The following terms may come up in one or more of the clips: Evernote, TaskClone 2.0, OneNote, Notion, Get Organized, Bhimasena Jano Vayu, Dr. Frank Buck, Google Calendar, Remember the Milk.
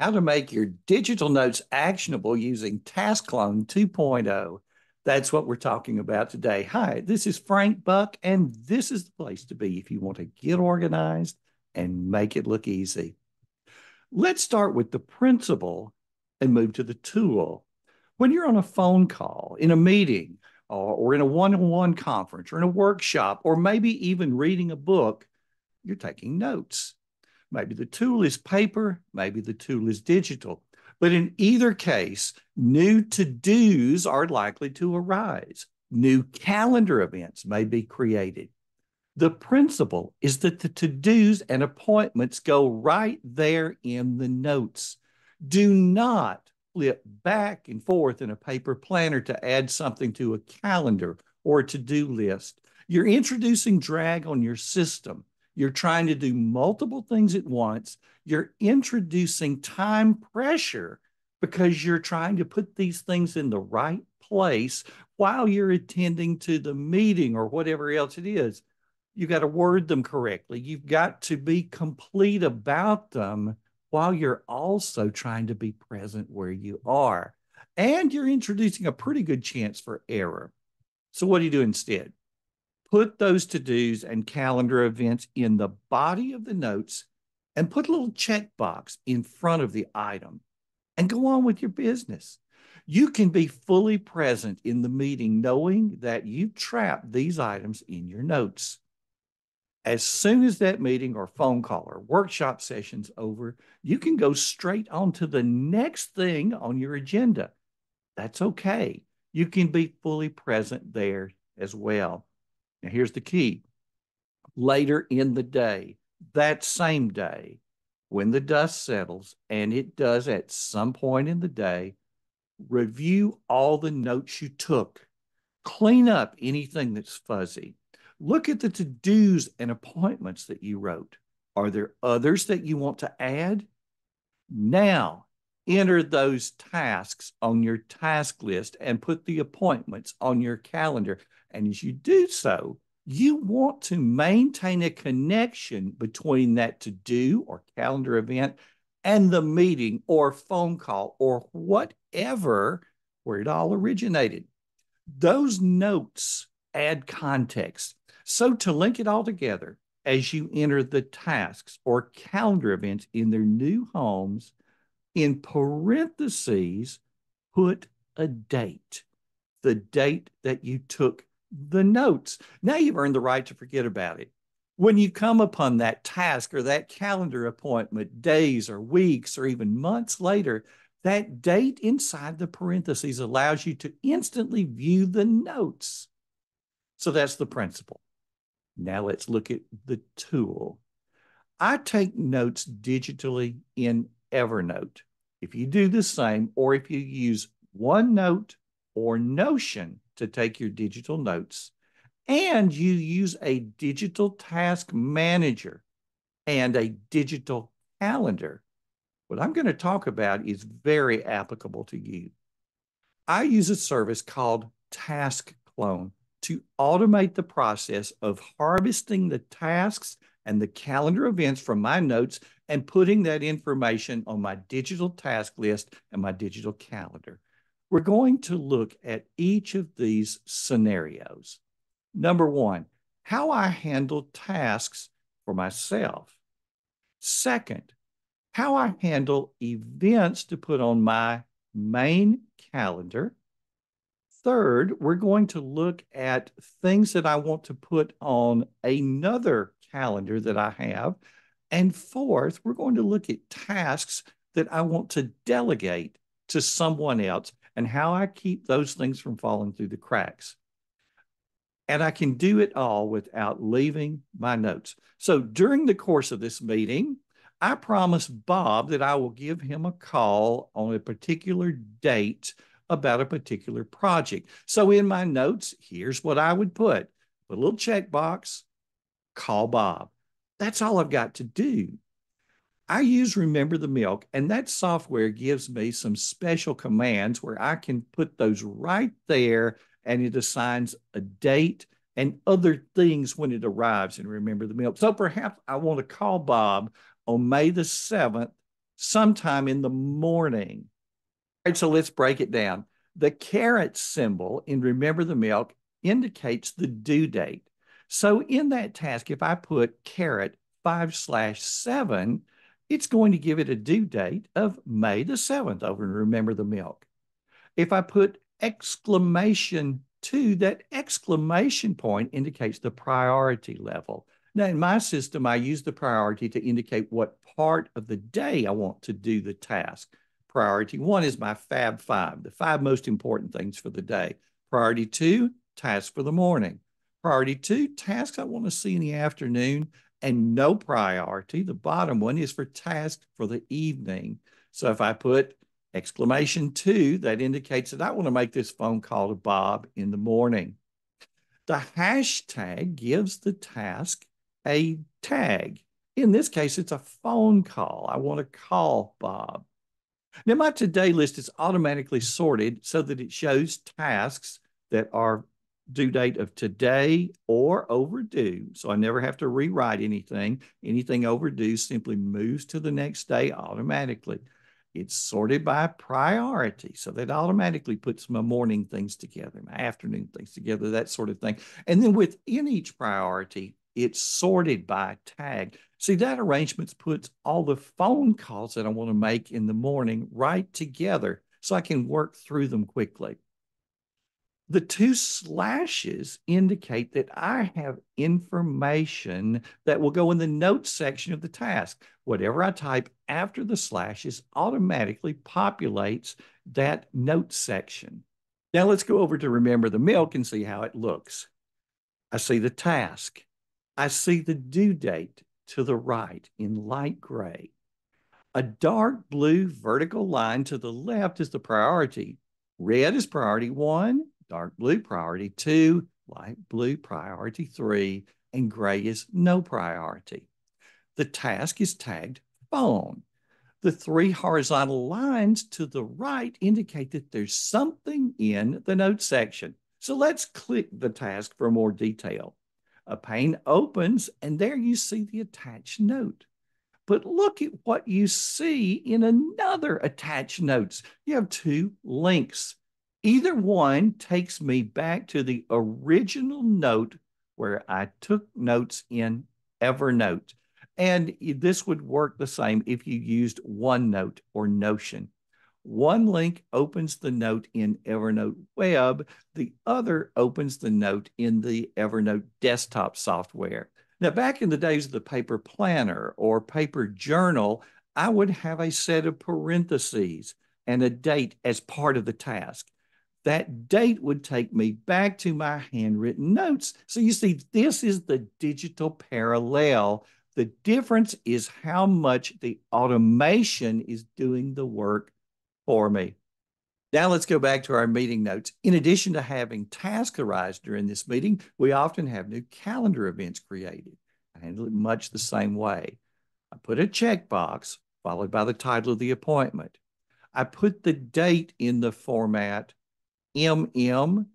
How to make your digital notes actionable using TaskClone 2.0. That's what we're talking about today. Hi, this is Frank Buck, and this is the place to be if you want to get organized and make it look easy. Let's start with the principle and move to the tool. When you're on a phone call, in a meeting, or in a one-on-one conference, or in a workshop, or maybe even reading a book, you're taking notes. Maybe the tool is paper, maybe the tool is digital. But in either case, new to-dos are likely to arise. New calendar events may be created. The principle is that the to-dos and appointments go right there in the notes. Do not flip back and forth in a paper planner to add something to a calendar or a to-do list. You're introducing drag on your system. You're trying to do multiple things at once. You're introducing time pressure because you're trying to put these things in the right place while you're attending to the meeting or whatever else it is. You've got to word them correctly. You've got to be complete about them while you're also trying to be present where you are. And you're introducing a pretty good chance for error. So what do you do instead? Put those to-dos and calendar events in the body of the notes and put a little checkbox in front of the item and go on with your business. You can be fully present in the meeting knowing that you've trapped these items in your notes. As soon as that meeting or phone call or workshop session's over, you can go straight on to the next thing on your agenda. That's okay. You can be fully present there as well. Now, here's the key. Later in the day, that same day, when the dust settles, and it does at some point in the day, review all the notes you took. Clean up anything that's fuzzy. Look at the to-dos and appointments that you wrote. Are there others that you want to add? Now, enter those tasks on your task list and put the appointments on your calendar. And as you do so, you want to maintain a connection between that to-do or calendar event and the meeting or phone call or whatever where it all originated. Those notes add context. So to link it all together, as you enter the tasks or calendar events in their new homes, in parentheses, put a date, the date that you took the notes. Now you've earned the right to forget about it. When you come upon that task or that calendar appointment days or weeks or even months later, that date inside the parentheses allows you to instantly view the notes. So that's the principle. Now let's look at the tool. I take notes digitally in Evernote. If you do the same, or if you use OneNote or Notion to take your digital notes, and you use a digital task manager and a digital calendar, what I'm going to talk about is very applicable to you. I use a service called TaskClone to automate the process of harvesting the tasks and the calendar events from my notes and putting that information on my digital task list and my digital calendar. We're going to look at each of these scenarios. Number one, how I handle tasks for myself. Second, how I handle events to put on my main calendar. Third, we're going to look at things that I want to put on another calendar that I have. And fourth, we're going to look at tasks that I want to delegate to someone else and how I keep those things from falling through the cracks. And I can do it all without leaving my notes. So during the course of this meeting, I promise Bob that I will give him a call on a particular date about a particular project. So in my notes, here's what I would put. A little checkbox, call Bob. That's all I've got to do. I use Remember the Milk, and that software gives me some special commands where I can put those right there, and it assigns a date and other things when it arrives in Remember the Milk. So perhaps I want to call Bob on May the 7th sometime in the morning. All right, so let's break it down. The caret symbol in Remember the Milk indicates the due date. So in that task, if I put caret 5/7, it's going to give it a due date of May the 7th over in Remember the Milk. If I put exclamation 2, that exclamation point indicates the priority level. Now, in my system, I use the priority to indicate what part of the day I want to do the task. Priority 1 is my Fab 5, the 5 most important things for the day. Priority 2, tasks for the morning. Priority 2, tasks I want to see in the afternoon. And no priority, the bottom one, is for tasks for the evening. So if I put exclamation 2, that indicates that I want to make this phone call to Bob in the morning. The hashtag gives the task a tag. In this case, it's a phone call. I want to call Bob. Now, my to-do list is automatically sorted so that it shows tasks that are due date of today or overdue. So I never have to rewrite anything. Anything overdue simply moves to the next day automatically. It's sorted by priority. So that automatically puts my morning things together, my afternoon things together, that sort of thing. And then within each priority, it's sorted by tag. See, that arrangement puts all the phone calls that I want to make in the morning right together so I can work through them quickly. The 2 slashes indicate that I have information that will go in the notes section of the task. Whatever I type after the slashes automatically populates that notes section. Now let's go over to Remember the Milk and see how it looks. I see the task. I see the due date to the right in light gray. A dark blue vertical line to the left is the priority. Red is priority 1. Dark blue, priority 2, light blue, priority 3, and gray is no priority. The task is tagged phone. The 3 horizontal lines to the right indicate that there's something in the notes section. So let's click the task for more detail. A pane opens, and there you see the attached note. But look at what you see in another attached notes. You have 2 links. Either one takes me back to the original note where I took notes in Evernote. And this would work the same if you used OneNote or Notion. One link opens the note in Evernote Web. The other opens the note in the Evernote desktop software. Now, back in the days of the paper planner or paper journal, I would have a set of parentheses and a date as part of the task. That date would take me back to my handwritten notes. So you see, this is the digital parallel. The difference is how much the automation is doing the work for me. Now let's go back to our meeting notes. In addition to having tasks arise during this meeting, we often have new calendar events created. I handle it much the same way. I put a checkbox followed by the title of the appointment. I put the date in the format mm-dd-yyyy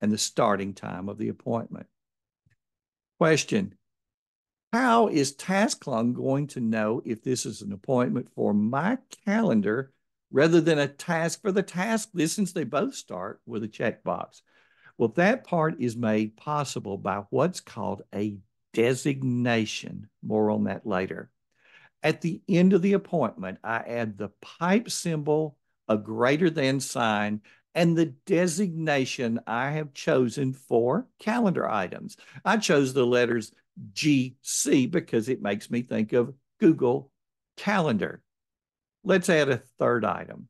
and the starting time of the appointment. Question: how is TaskClone going to know if this is an appointment for my calendar rather than a task for the task list, since they both start with a checkbox? Well, that part is made possible by what's called a designation. More on that later. At the end of the appointment, I add the pipe symbol, a greater than sign, and the designation I have chosen for calendar items. I chose the letters GC because it makes me think of Google Calendar. Let's add a third item.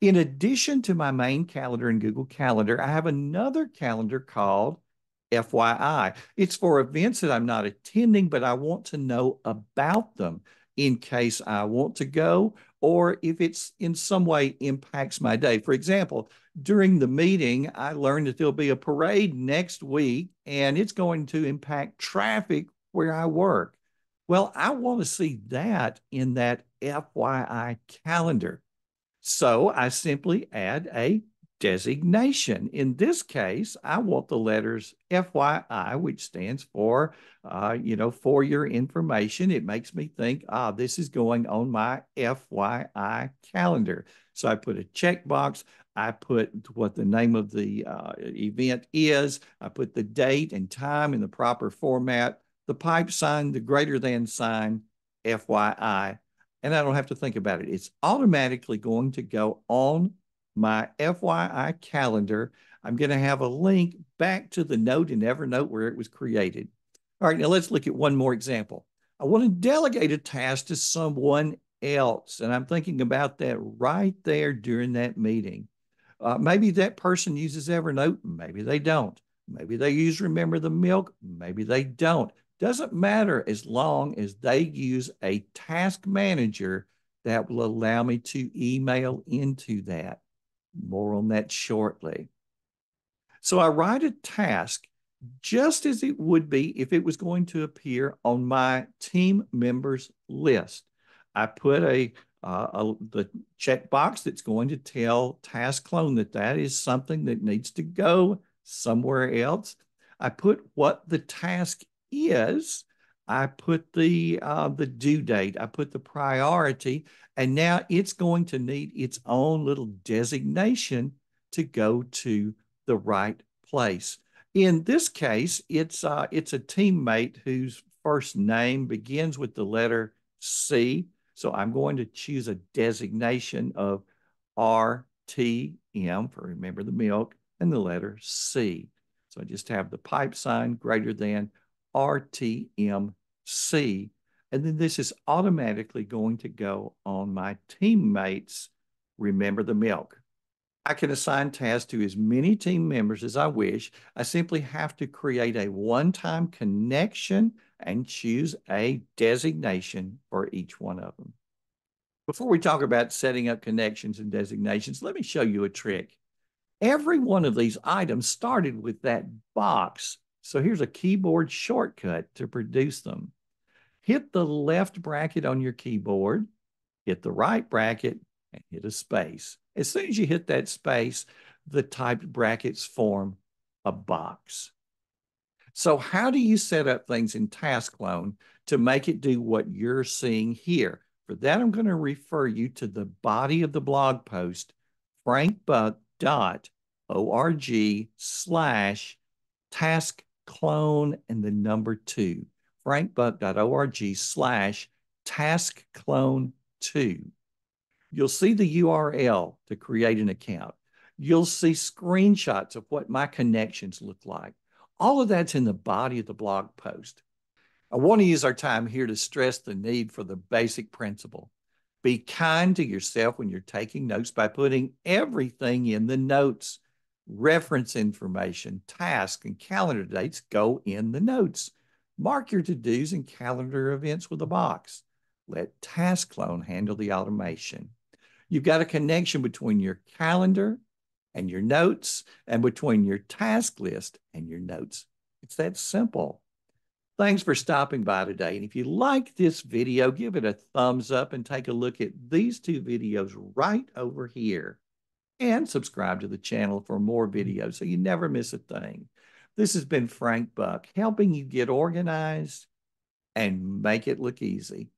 In addition to my main calendar in Google Calendar, I have another calendar called FYI. It's for events that I'm not attending, but I want to know about them in case I want to go, or if it's in some way impacts my day. For example, during the meeting, I learned that there'll be a parade next week, and it's going to impact traffic where I work. Well, I want to see that in that FYI calendar. So I simply add a designation. In this case, I want the letters FYI, which stands for, for your information. It makes me think, this is going on my FYI calendar. So I put a checkbox. I put what the name of the event is. I put the date and time in the proper format, the pipe sign, the greater than sign, FYI, and I don't have to think about it. It's automatically going to go on my FYI calendar. I'm going to have a link back to the note in Evernote where it was created. All right, now let's look at one more example. I want to delegate a task to someone else, and I'm thinking about that right there during that meeting. Maybe that person uses Evernote. Maybe they don't. Maybe they use Remember the Milk. Maybe they don't. Doesn't matter as long as they use a task manager that will allow me to email into that. More on that shortly. So I write a task just as it would be if it was going to appear on my team members list. I put the checkbox that's going to tell TaskClone that is something that needs to go somewhere else. I put what the task is. I put the due date. I put the priority, and now it's going to need its own little designation to go to the right place. In this case, it's a teammate whose first name begins with the letter C. So I'm going to choose a designation of RTM for Remember the Milk and the letter C. So I just have the pipe sign greater than RTM. C, and then this is automatically going to go on my teammates' Remember the Milk. I can assign tasks to as many team members as I wish. I simply have to create a one-time connection and choose a designation for each one of them. Before we talk about setting up connections and designations, let me show you a trick. Every one of these items started with that box. So here's a keyboard shortcut to produce them. Hit the left bracket on your keyboard, hit the right bracket, and hit a space. As soon as you hit that space, the typed brackets form a box. So how do you set up things in TaskClone to make it do what you're seeing here? For that, I'm going to refer you to the body of the blog post, frankbuck.org/TaskClone2. frankbuck.org/TaskClone2. You'll see the URL to create an account. You'll see screenshots of what my connections look like. All of that's in the body of the blog post. I want to use our time here to stress the need for the basic principle. Be kind to yourself when you're taking notes by putting everything in the notes. Reference information, task, and calendar dates go in the notes. Mark your to-dos and calendar events with a box. Let TaskClone handle the automation. You've got a connection between your calendar and your notes and between your task list and your notes. It's that simple. Thanks for stopping by today. And if you like this video, give it a thumbs up and take a look at these two videos right over here. And subscribe to the channel for more videos so you never miss a thing. This has been Frank Buck, helping you get organized and make it look easy.